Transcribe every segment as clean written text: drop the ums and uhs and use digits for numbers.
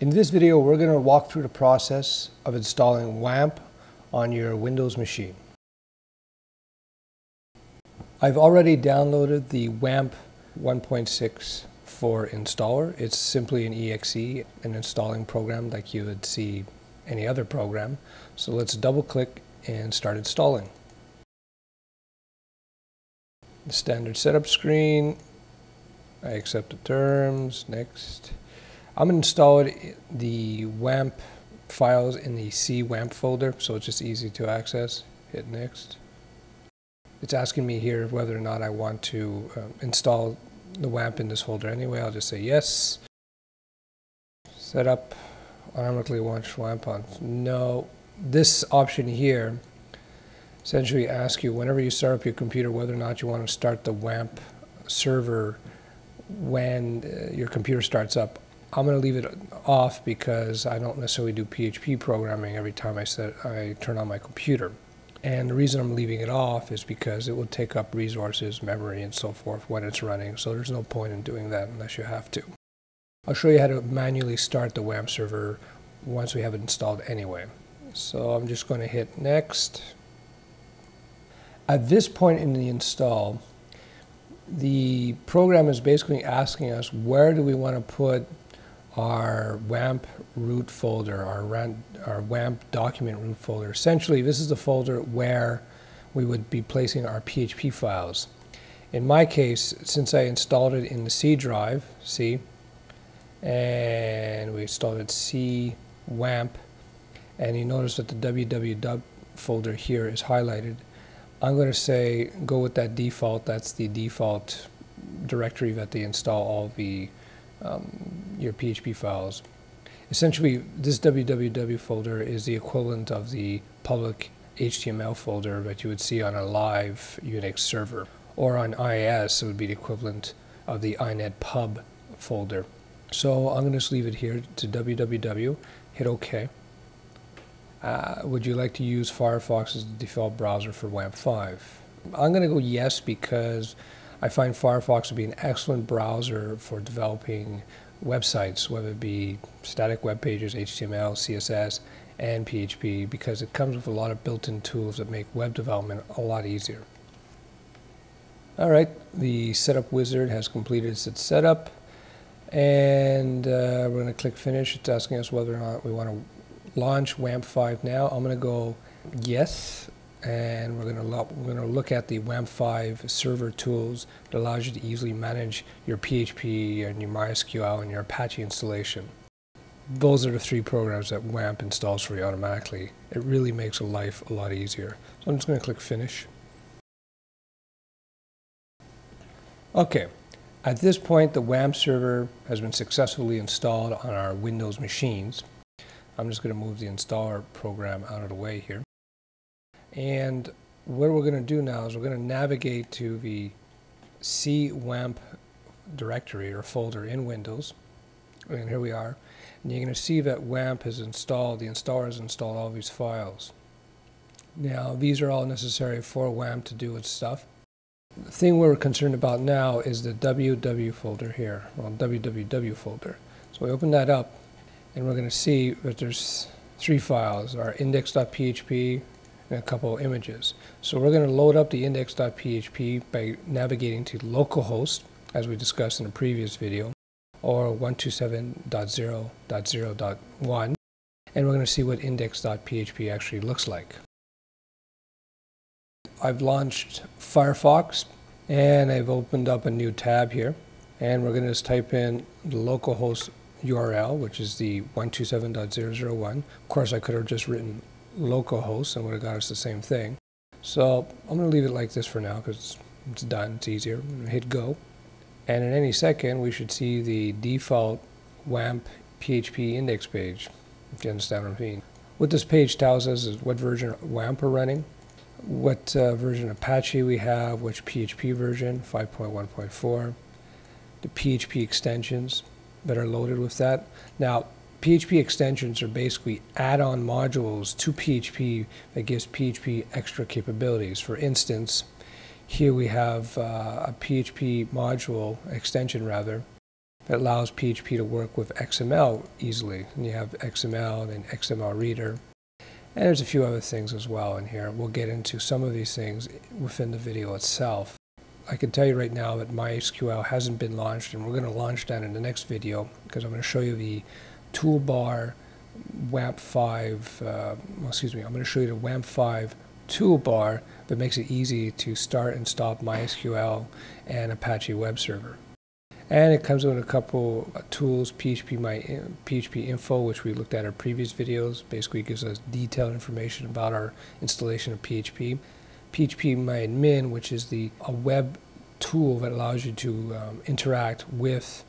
In this video, we're going to walk through the process of installing WAMP on your Windows machine. I've already downloaded the WAMP 1.6 for installer. It's simply an exe, an installing program like you would see any other program. So let's double click and start installing. The standard setup screen. I accept the terms. Next. I'm installed the WAMP files in the CWAMP folder, so it's just easy to access. Hit next. It's asking me here whether or not I want to install the WAMP in this folder anyway. I'll just say yes. Setup. Automatically launch WAMP on. No. This option here essentially asks you whenever you start up your computer whether or not you want to start the WAMP server when your computer starts up. I'm going to leave it off because I don't necessarily do PHP programming every time I turn on my computer. And the reason I'm leaving it off is because it will take up resources, memory, and so forth when it's running. So there's no point in doing that unless you have to. I'll show you how to manually start the WAMP server once we have it installed anyway. So I'm just going to hit next. At this point in the install, the program is basically asking us where do we want to put our WAMP root folder, our WAMP document root folder. Essentially, this is the folder where we would be placing our PHP files. In my case, since I installed it in the C drive, C, and we installed it CWAMP, and you notice that the www folder here is highlighted. I'm going to say go with that default. That's the default directory that they install all the your PHP files. Essentially, this www folder is the equivalent of the public HTML folder that you would see on a live UNIX server, or on IIS, it would be the equivalent of the INETPUB folder. So I'm going to just leave it here to www, hit OK. Would you like to use Firefox as the default browser for WAMP 5? I'm going to go yes because I find Firefox to be an excellent browser for developing websites, whether it be static web pages, HTML, CSS, and PHP, because it comes with a lot of built-in tools that make web development a lot easier. All right, the setup wizard has completed its setup, and we're going to click finish. It's asking us whether or not we want to launch WAMP 5 now. I'm going to go yes. And we're going to look at the WAMP 5 server tools that allows you to easily manage your PHP and your MySQL and your Apache installation. Those are the three programs that WAMP installs for you automatically. It really makes life a lot easier. So I'm just going to click Finish. Okay, at this point the WAMP server has been successfully installed on our Windows machines. I'm just going to move the installer program out of the way here. And what we're going to do now is we're going to navigate to the CWAMP directory or folder in Windows. And here we are. And you're going to see that WAMP has installed, the installer has installed all these files. Now, these are all necessary for WAMP to do its stuff. The thing we're concerned about now is the www folder here, well, www folder. So we open that up, and we're going to see that there's three files, our index.php, and a couple of images. So we're going to load up the index.php by navigating to localhost, as we discussed in a previous video, or 127.0.0.1, and we're going to see what index.php actually looks like. I've launched Firefox, and I've opened up a new tab here, and we're going to just type in the localhost URL, which is the 127.0.0.1. Of course, I could have just written localhost and would have got us the same thing. So I'm going to leave it like this for now because it's done, it's easier. I'm going to hit go. And in any second, we should see the default WAMP PHP index page, if you understand what I mean. What this page tells us is what version of WAMP we're running, what version of Apache we have, which PHP version, 5.1.4, the PHP extensions that are loaded with that. Now, PHP extensions are basically add-on modules to PHP that gives PHP extra capabilities. For instance, here we have a PHP module, extension rather, that allows PHP to work with XML easily. And you have XML and XML Reader. And there's a few other things as well in here. We'll get into some of these things within the video itself. I can tell you right now that MySQL hasn't been launched, and we're going to launch that in the next video because I'm going to show you the toolbar WAMP5, I'm going to show you the WAMP5 toolbar that makes it easy to start and stop MySQL and Apache web server. And it comes with a couple tools, PHP Info, which we looked at in our previous videos, basically gives us detailed information about our installation of PHP. PHP MyAdmin, which is a web tool that allows you to interact with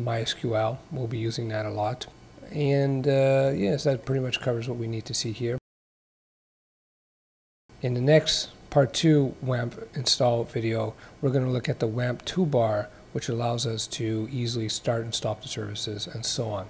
MySQL. We'll be using that a lot. And yes, that pretty much covers what we need to see here. In the next part 2 WAMP install video, we're going to look at the WAMP toolbar, which allows us to easily start and stop the services and so on.